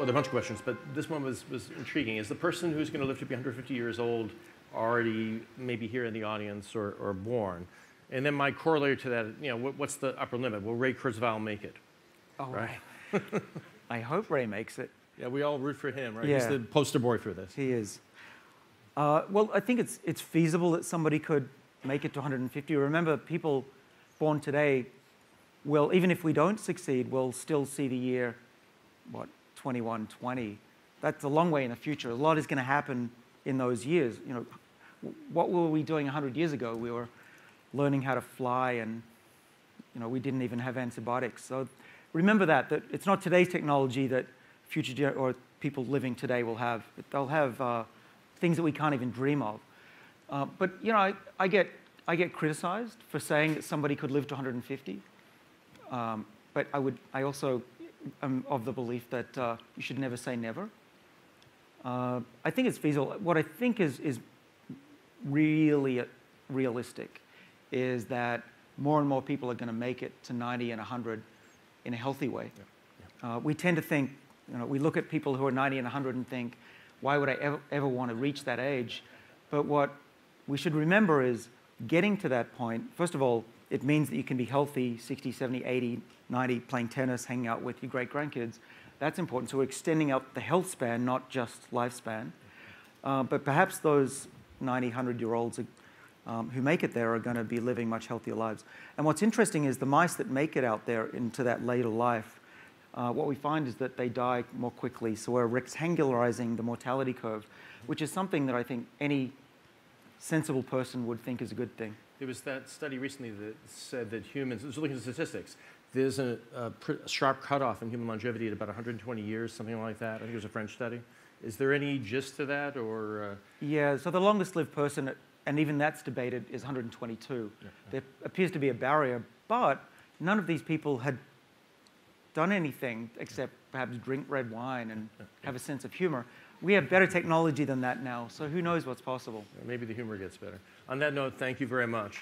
well, there are a bunch of questions, but this one was intriguing. Is the person who's going to live to be 150 years old already maybe here in the audience or born? And then my corollary to that, you know, what's the upper limit? Will Ray Kurzweil make it? Oh, right. I hope Ray makes it. Yeah, we all root for him, right? Yeah. He's the poster boy for this. He is. Well, I think it's feasible that somebody could make it to 150. Remember, people born today will, even if we don't succeed, will still see the year, what, 2120. That's a long way in the future. A lot is going to happen in those years. You know, what were we doing 100 years ago? We were learning how to fly, and you know, we didn't even have antibiotics. So remember that it's not today's technology that future or people living today will have. They'll have things that we can't even dream of. But you know, I get criticized for saying that somebody could live to 150. But I also am of the belief that you should never say never. I think it's feasible. What I think is really realistic is that more and more people are going to make it to 90 and 100 in a healthy way. Yeah. Yeah. We tend to think, you know, we look at people who are 90 and 100 and think, why would I ever want to reach that age? But what we should remember is getting to that point, first of all, it means that you can be healthy 60, 70, 80, 90, playing tennis, hanging out with your great-grandkids. That's important. So we're extending out the health span, not just lifespan. But perhaps those 90, 100-year-olds who make it there are going to be living much healthier lives. And what's interesting is the mice that make it out there into that later life, what we find is that they die more quickly. So we're rectangularizing the mortality curve, which is something that I think any sensible person would think is a good thing. There was that study recently that said that humans, it was looking at statistics, there's a sharp cutoff in human longevity at about 120 years, something like that. I think it was a French study. Is there any gist to that, or? Yeah, so the longest lived person, and even that's debated, is 122. Yeah. There appears to be a barrier, but none of these people had done anything except perhaps drink red wine and have a sense of humor. We have better technology than that now, so who knows what's possible. Maybe the humor gets better. On that note, thank you very much.